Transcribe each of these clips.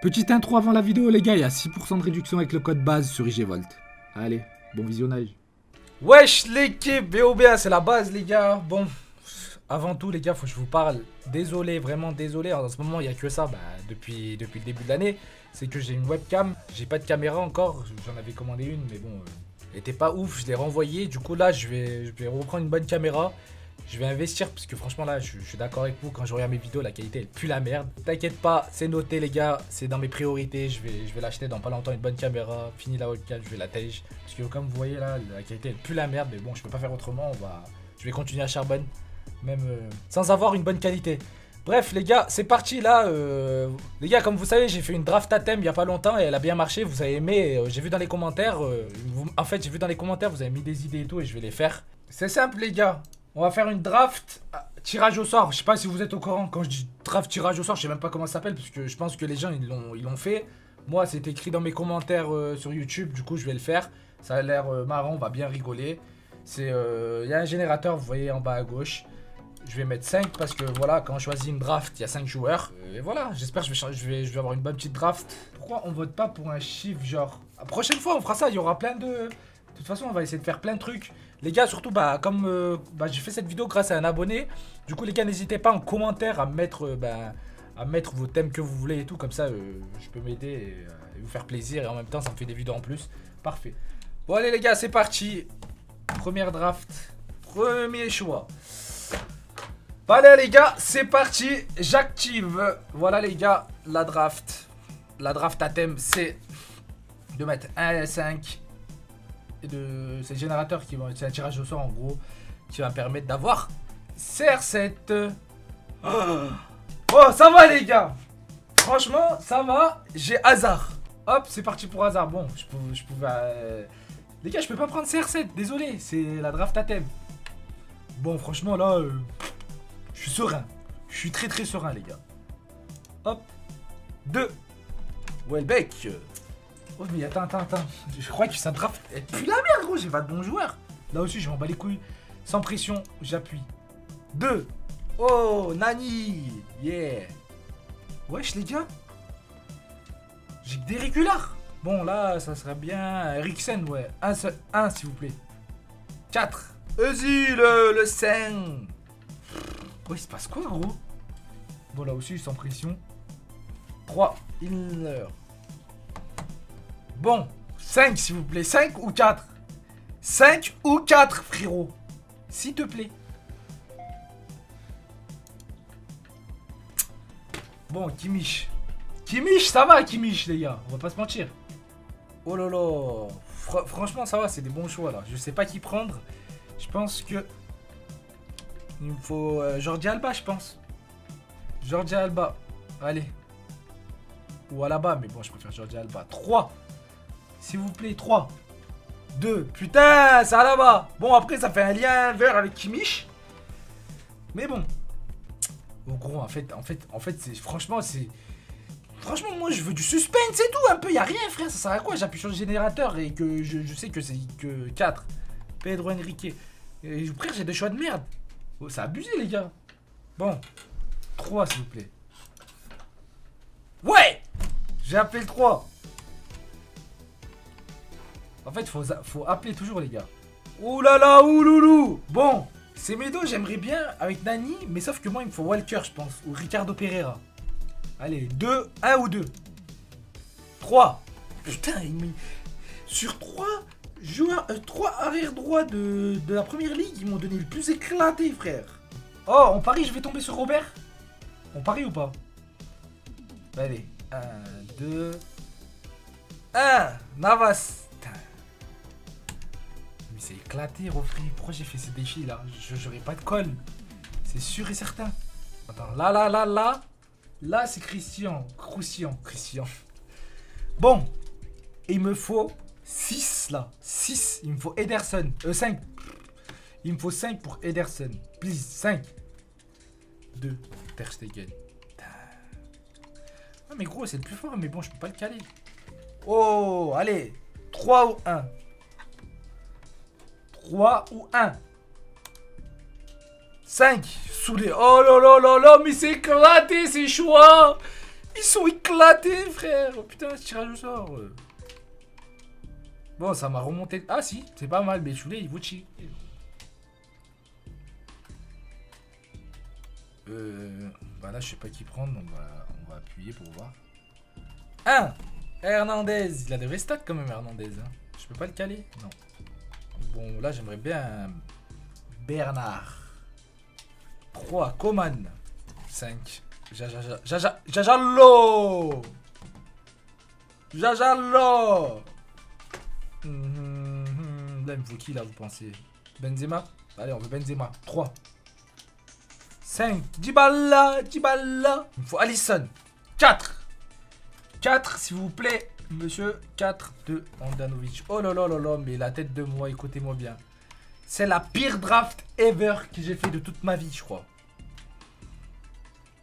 Petite intro avant la vidéo les gars, il y a 6% de réduction avec le code base sur IGVolt. Allez, bon visionnage. Wesh l'équipe BOBA, c'est la base les gars. Bon, avant tout les gars, faut que je vous parle. Désolé, vraiment désolé. En ce moment, il n'y a que ça depuis le début de l'année. C'est que j'ai une webcam, j'ai pas de caméra encore. J'en avais commandé une, mais bon, elle était pas ouf, je l'ai renvoyée. Du coup là, je vais reprendre une bonne caméra. Je vais investir parce que franchement là je suis d'accord avec vous. Quand je regarde mes vidéos la qualité elle pue la merde. T'inquiète pas, c'est noté les gars, c'est dans mes priorités. Je vais l'acheter dans pas longtemps, une bonne caméra. Fini la webcam, je vais la tèche. Parce que comme vous voyez là la qualité elle pue la merde. Mais bon je peux pas faire autrement, je vais continuer à charbonne. Même sans avoir une bonne qualité. Bref les gars c'est parti là. Les gars comme vous savez j'ai fait une draft à thème il y a pas longtemps. Et elle a bien marché, vous avez aimé. J'ai vu dans les commentaires vous avez mis des idées et tout. Et je vais les faire. C'est simple les gars. On va faire une draft tirage au sort. Je sais pas si vous êtes au courant. Quand je dis draft tirage au sort, je sais même pas comment ça s'appelle. Parce que je pense que les gens ils l'ont fait. Moi c'est écrit dans mes commentaires sur YouTube. Du coup je vais le faire. Ça a l'air marrant, on va bien rigoler. C'est il y a un générateur, vous voyez en bas à gauche. Je vais mettre 5 parce que voilà, quand on choisit une draft, il y a 5 joueurs. Et voilà, j'espère que je vais avoir une bonne petite draft. Pourquoi on vote pas pour un chiffre genre. La prochaine fois on fera ça, il y aura plein de. De toute façon on va essayer de faire plein de trucs. Les gars surtout comme j'ai fait cette vidéo grâce à un abonné. Du coup les gars n'hésitez pas en commentaire à mettre vos thèmes que vous voulez et tout. Comme ça je peux m'aider et vous faire plaisir. Et en même temps ça me fait des vidéos en plus. Parfait. Bon allez les gars c'est parti. Première draft. Premier choix. Allez les gars c'est parti. J'active. Voilà les gars la draft. La draft à thème c'est de mettre 1 à 5. C'est le générateur qui va. C'est un tirage au sort en gros qui va me permettre d'avoir CR7. Oh ça va les gars. Franchement ça va. J'ai hasard. Hop c'est parti pour hasard. Bon je pouvais les gars je peux pas prendre CR7. Désolé c'est la draft à thème. Bon franchement là je suis serein. Je suis très très serein les gars. Hop 2 Welbeck. Oh mais attends. Je crois que ça draft. Et puis la merde gros, j'ai pas de bon joueur. Là aussi je m'en bats les couilles. Sans pression, j'appuie. 2. Oh Nani. Yeah. Wesh les gars. J'ai que des régulars. Bon là ça serait bien. Eriksen ouais. Un seul. 1 s'il vous plaît. 4. Ozil le 5. Ouais il se passe quoi gros. Bon là aussi sans pression. 3. Inner. Bon, 5 s'il vous plaît, 5 ou 4 5 ou 4 frérot. S'il te plaît. Bon, Kimmich. Kimmich, ça va Kimmich les gars, on va pas se mentir. Oh là là. Franchement ça va, c'est des bons choix là. Je sais pas qui prendre. Je pense que... il me faut Jordi Alba je pense. Jordi Alba, allez. Ou Alaba, mais bon je préfère Jordi Alba. 3 s'il vous plaît, 3. 2. Putain, c'est là-bas. Bon, après, ça fait un lien vert avec Kimmich. Mais bon. Au gros, en fait c'est franchement, c'est... Franchement, moi, je veux du suspense et tout, un peu. Y'a rien, frère. Ça sert à quoi? J'appuie sur le générateur et que je sais que c'est que 4. Pedro Henrique. Et, frère, j'ai des choix de merde. Oh, c'est abusé, les gars. Bon. 3, s'il vous plaît. Ouais. J'ai appelé le 3. En fait, faut appeler toujours, les gars. Ouh là là, ouloulou. Bon, c'est Medo, j'aimerais bien avec Nani, mais sauf que moi, il me faut Walker, je pense. Ou Ricardo Pereira. Allez, 2, 1 ou 2. 3. Putain, il met... Sur 3 joueurs, 3 arrière-droits de la première ligue, ils m'ont donné le plus éclaté, frère. Oh, on parie, je vais tomber sur Robert. On parie ou pas? Allez, 1, 2, 1. Navas. C'est éclaté, refri. Pourquoi j'ai fait ces défis là? J'aurais pas de colle. C'est sûr et certain. Attends, là. Là, c'est Christian. Christian. Bon. Il me faut 6 là. 6. Il me faut Ederson. 5. Il me faut 5 pour Ederson. Please. 5. 2. Ter Stegen. Ah, mais gros, c'est le plus fort. Mais bon, je peux pas le caler. Oh, allez. 3 ou 1. 3 ou 1. 5. Soulé. Oh là là là là. Mais c'est éclaté ces choix. Ils sont éclatés, frère. Oh, putain, ce tirage au sort. Bon, ça m'a remonté. Ah si, c'est pas mal, mais Soulé, il vous chie. Bah là, je sais pas qui prendre, donc on va appuyer pour voir. Ah, Hernandez. Il a des vrais stats quand même, Hernandez. Hein. Je peux pas le caler. Non. Bon, là, j'aimerais bien Bernard. 3, Coman. 5. Jajalo. Jajalo. Là, il me faut qui, là, vous pensez? Benzema? Allez, on veut Benzema. 3. 5. Dybala. Il me faut Allison. 4. 4, s'il vous plaît, monsieur. 4 de Andanovic. Oh là là là là, mais la tête de moi, écoutez-moi bien. C'est la pire draft ever que j'ai fait de toute ma vie, je crois.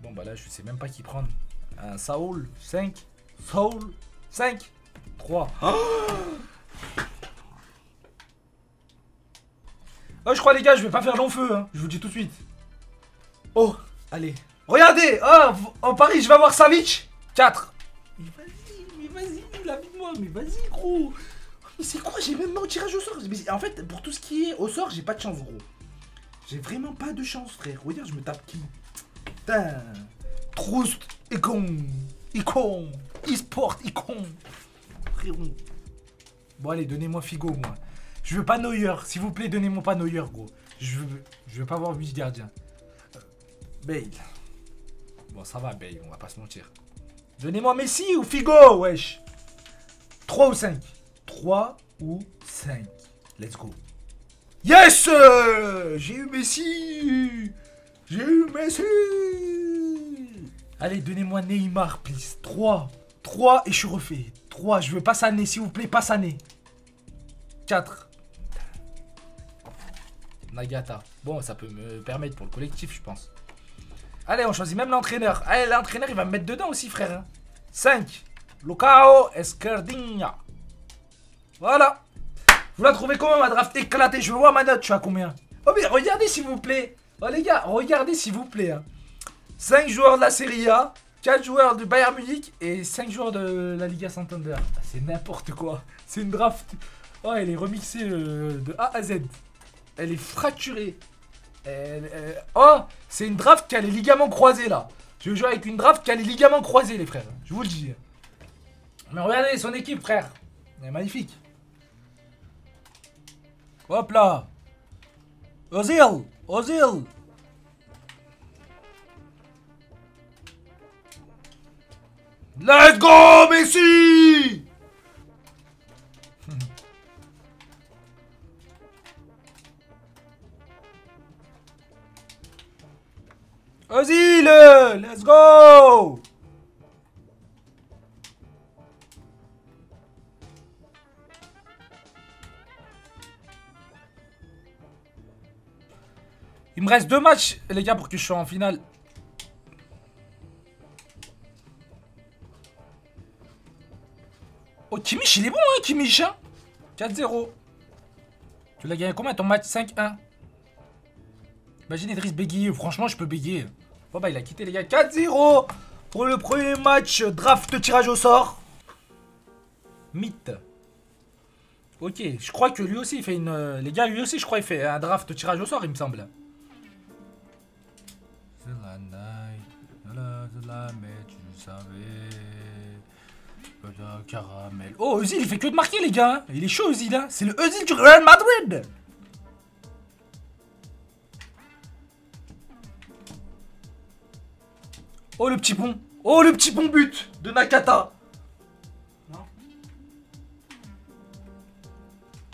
Bon, bah là, je sais même pas qui prendre. Un Saul. 5. Saul. 5. 3. Oh, oh, je crois, les gars, je vais pas faire long feu, hein. Je vous le dis tout de suite. Oh, allez. Regardez. Oh, en Paris, je vais avoir Savic. 4. Mais vas-y, la vie de moi. Mais vas-y, gros. Mais c'est quoi? J'ai même pas au tirage au sort. Mais en fait, pour tout ce qui est au sort, j'ai pas de chance, gros. J'ai vraiment pas de chance, frère. Regarde, je me tape qui? Putain. Troust, Icon. E-sport, Icon. Frérot. Bon, allez, donnez-moi Figo, moi. Je veux pas Neuer, s'il vous plaît, donnez-moi pas Neuer, gros. Je veux pas avoir 8 gardiens. Bale. Bon, ça va, Bale, on va pas se mentir. Donnez-moi Messi ou Figo, wesh. 3 ou 5. 3 ou 5. Let's go. Yes! J'ai eu Messi. J'ai eu Messi. Allez, donnez-moi Neymar, please. 3. 3 et je suis refait. 3, je veux pas Sané, s'il vous plaît, pas Sané. 4. Nakata. Bon, ça peut me permettre pour le collectif, je pense. Allez, on choisit même l'entraîneur. Allez, l'entraîneur, il va me mettre dedans aussi, frère. 5. Lucao Escardinha. Voilà. Vous la trouvez comment, ma draft éclatée? Je veux voir ma note, je suis à combien? Oh, mais regardez, s'il vous plaît. Oh, les gars, regardez, s'il vous plaît. 5 joueurs de la Serie A, 4 joueurs de Bayern Munich et 5 joueurs de la Liga Santander. C'est n'importe quoi. C'est une draft... Oh, elle est remixée de A à Z. Elle est fracturée. Oh, c'est une draft qui a les ligaments croisés, là. Je joue avec une draft qui a les ligaments croisés, les frères. Je vous le dis. Mais regardez son équipe, frère. Elle est magnifique. Hop là. Ozil. Let's go, Messi. Ozil, let's go. Il me reste 2 matchs, les gars, pour que je sois en finale. Oh, Kimmich, il est bon, hein, Kimmich, hein. 4-0. Tu l'as gagné combien ton match? 5-1. Imagine Idriss bégayer. Franchement, je peux bégayer. Bon, bah, il a quitté, les gars. 4-0 pour le premier match draft tirage au sort. Mythe. Ok, je crois que lui aussi, il fait une... Les gars, lui aussi, je crois, il fait un draft tirage au sort, il me semble. Caramel. Oh, Ozil, il fait que de marquer, les gars. Il est chaud, Ozil, hein. C'est le Ozil du Real Madrid. Oh, le petit pont. Oh, le petit pont but de Nakata. Non.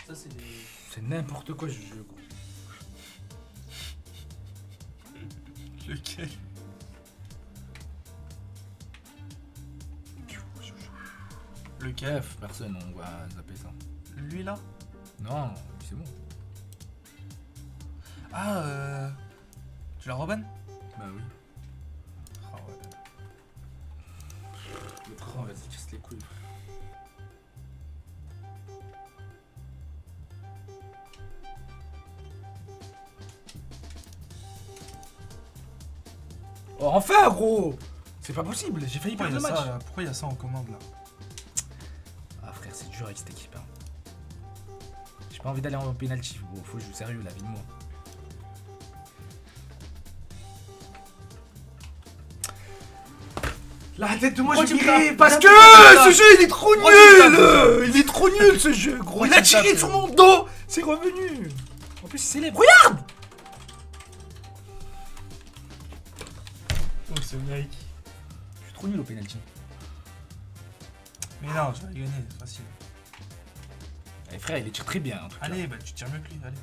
Ça, c'est des... C'est n'importe quoi, ce jeu. Lequel? Le KF, personne, on va zapper ça. Lui là? Non, c'est bon. Ah, tu l'as reban? Bah oui. Ah oh, ouais. Le train, vas-y, casse les couilles. Oh, enfin, gros! C'est pas possible, j'ai failli perdre le match. Ça, pourquoi il y a ça en commande là? Ah frère, c'est dur avec cette équipe. Hein. J'ai pas envie d'aller en pénalty. Bon, faut que je joue sérieux, la vie de moi. La tête de moi, j'ai tiré parce que ce jeu il est trop nul. Il est trop nul ce jeu, gros. Il a tiré sur mon dos, c'est revenu. En plus, c'est célèbre. Regarde. Oh, c'est Nike. Je suis trop nul au penalty. Mais non, je vais gagner, c'est facile. Allez, frère, il les tire très bien. En tout cas. Allez, bah tu tires mieux que lui, allez.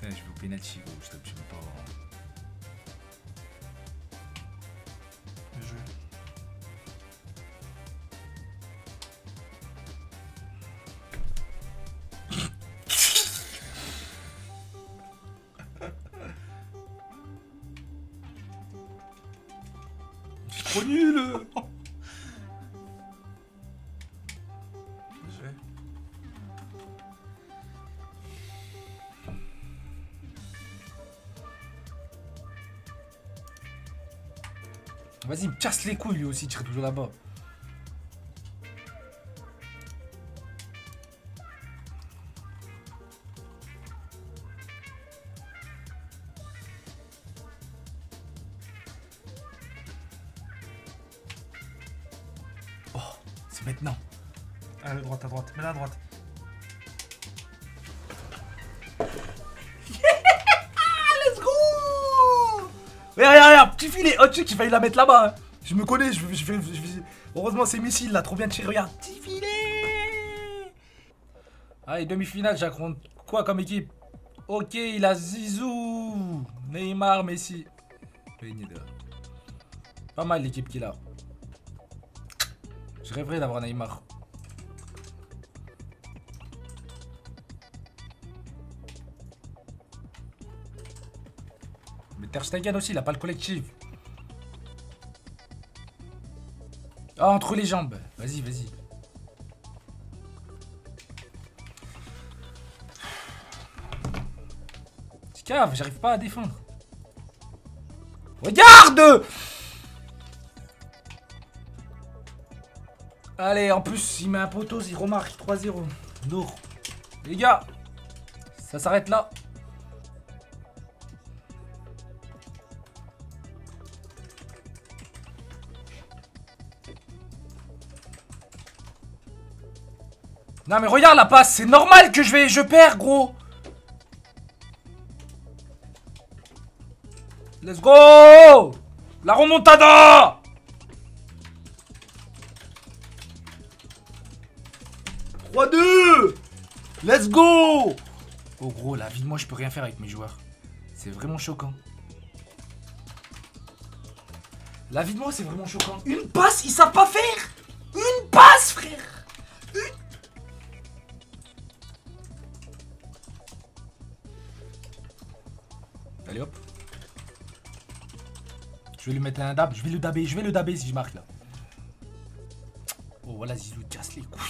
Putain, je vais au penalty, gros, je t'appuie pas. Bien joué. Trop nul. Vas-y, il me casse les couilles lui aussi, il tire toujours là-bas. Maintenant. Allez, droite, à droite. Mets-la à droite. Let's go. Regarde, regarde, petit filet. Oh, tu sais qu'il fallait la mettre là-bas. Hein. Je me connais. Heureusement, c'est Messi, là. Trop bien tiré. Regarde, petit filet. Allez, demi-finale, Jacques. Quoi comme équipe? Ok, il a Zizou, Neymar, Messi. Pas mal l'équipe qu'il a. Je rêverais d'avoir Neymar. Mais Ter Stegen aussi, il a pas le collectif. Ah, entre les jambes. Vas-y, vas-y. C'est cave, j'arrive pas à défendre. Regarde! Allez, en plus, il met un poteau, il remarque 3-0. Nour. Les gars, ça s'arrête là. Non, mais regarde la passe, c'est normal que je perds, gros. Let's go! La remontada! Let's go! Oh gros, la vie de moi, je peux rien faire avec mes joueurs. C'est vraiment choquant. La vie de moi, c'est vraiment choquant. Une passe, ils savent pas faire! Une passe, frère! Une... Allez hop. Je vais lui mettre un dab. Je vais le daber si je marque là. Oh voilà, Zizou casse les couilles.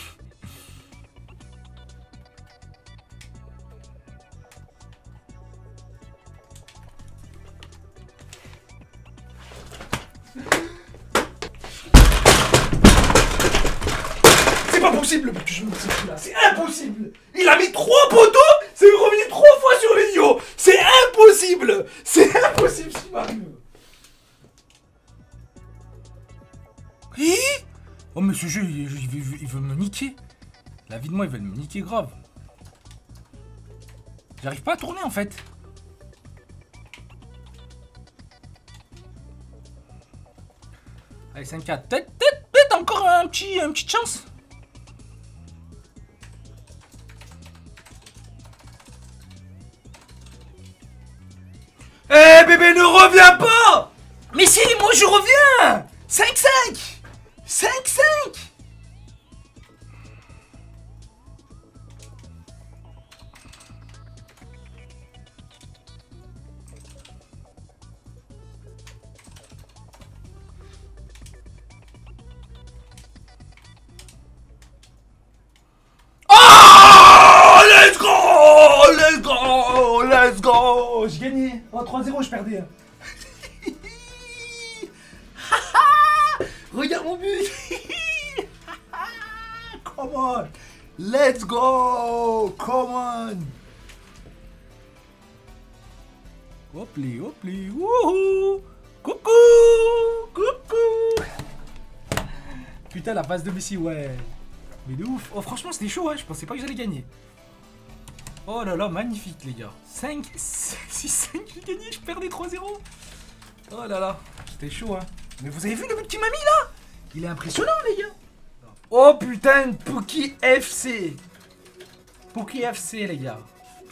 C'est impossible. Il a mis 3 poteaux. C'est revenu 3 fois sur les yeux. C'est impossible. C'est impossible ce qui m'arrive. Oh mais ce jeu il veut me niquer. La vie de moi ils veulent me niquer grave. J'arrive pas à tourner en fait. Allez 5-4. Peut-être encore un petit chance. Bébé ne reviens pas. Mais si, moi je reviens. 5-5 5-5. Oh let's go. 3-0, je perdais. Regarde mon but. Come on. Let's go. Come on. Hopli, hopli, wouhou. Coucou. Coucou. Putain, la passe de Messi, ouais. Mais de ouf. Oh, franchement, c'était chaud, ouais. Je pensais pas que j'allais gagner. Oh là là, magnifique, les gars. 5, 6, 5, j'ai gagné. Je perdais 3-0. Oh là là. C'était chaud, hein. Mais vous avez vu le but qu'il m'a mis, là? Il est impressionnant, les gars. Oh putain, Pookie FC. Pookie FC, les gars.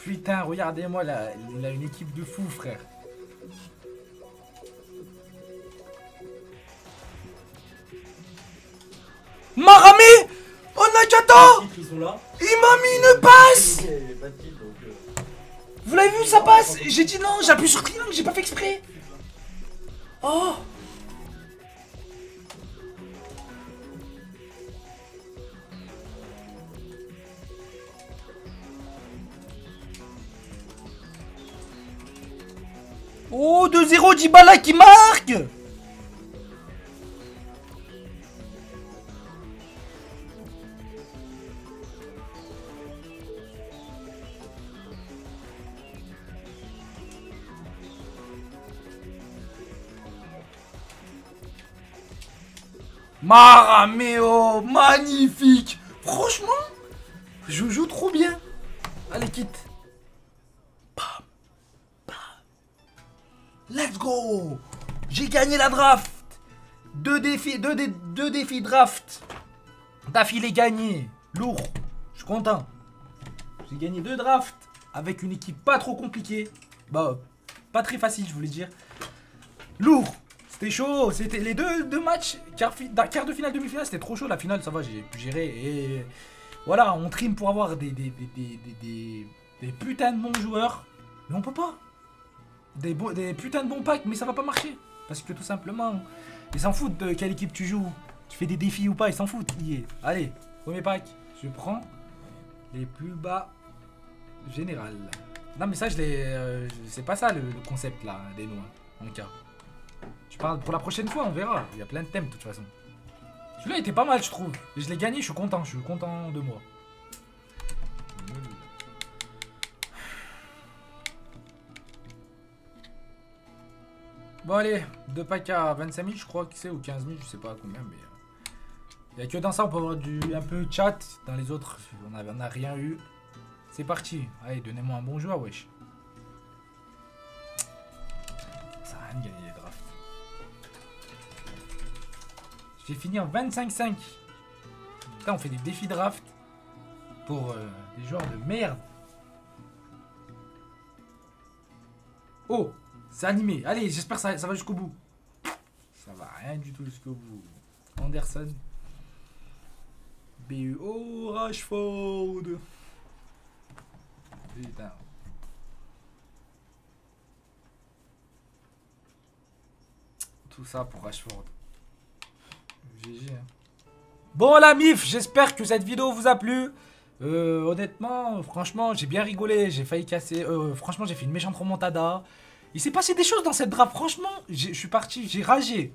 Putain, regardez-moi, là, il a une équipe de fou, frère. Maramé! Oh, Nakata! Il m'a mis une passe! Vous l'avez vu, ça passe? J'ai dit non, j'appuie sur triangle, j'ai pas fait exprès. Oh! Oh, 2-0, Dybala qui marque. Marameo, magnifique. Franchement, je joue trop bien. Allez, quitte. Let's go! J'ai gagné la draft! Deux défis draft! D'affilée gagné! Lourd! Je suis content! J'ai gagné 2 drafts avec une équipe pas trop compliquée. Bah, pas très facile, je voulais dire. Lourd! C'était chaud! C'était les deux matchs, quart de finale, demi-finale, c'était trop chaud. La finale, ça va, j'ai pu gérer. Et voilà, on trime pour avoir des putains de bons joueurs. Mais on peut pas! Des putains de bons packs, mais ça va pas marcher. Parce que tout simplement, ils s'en foutent de quelle équipe tu joues. Tu fais des défis ou pas, ils s'en foutent. Allez, premier pack. Je prends les plus bas général. Non, mais ça, je l'ai. C'est pas ça le concept là, des noix. En cas. Je parle pour la prochaine fois, on verra. Il y a plein de thèmes de toute façon. Celui-là était pas mal, je trouve. Je l'ai gagné, je suis content. Je suis content de moi. Bon allez, 2 packs à 25 000 je crois que c'est, ou 15 000, je sais pas combien, mais il n'y a que dans ça on peut avoir un peu de chat, dans les autres on n'a rien eu. C'est parti, allez donnez-moi un bon joueur, wesh. Ça a rien de gagner les drafts. J'ai fini en 25-5. Putain, on fait des défis draft pour des joueurs de merde. Oh! C'est animé. Allez, j'espère que ça va jusqu'au bout. Ça va rien du tout jusqu'au bout. Anderson. BUO Rashford. Putain. Tout ça pour Rashford. GG. Hein. Bon la mif, j'espère que cette vidéo vous a plu. Honnêtement, franchement, j'ai bien rigolé. J'ai failli casser. Franchement, j'ai fait une méchante remontada. Il s'est passé des choses dans cette draft, franchement, je suis parti, j'ai ragé,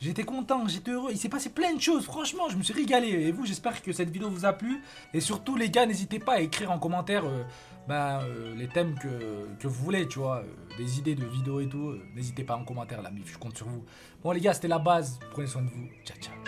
j'étais content, j'étais heureux, il s'est passé plein de choses, franchement, je me suis régalé. Et vous, j'espère que cette vidéo vous a plu, et surtout les gars, n'hésitez pas à écrire en commentaire les thèmes que vous voulez, tu vois, des idées de vidéos et tout, n'hésitez pas en commentaire, la mif, je compte sur vous. Bon les gars, c'était la base, prenez soin de vous, ciao ciao.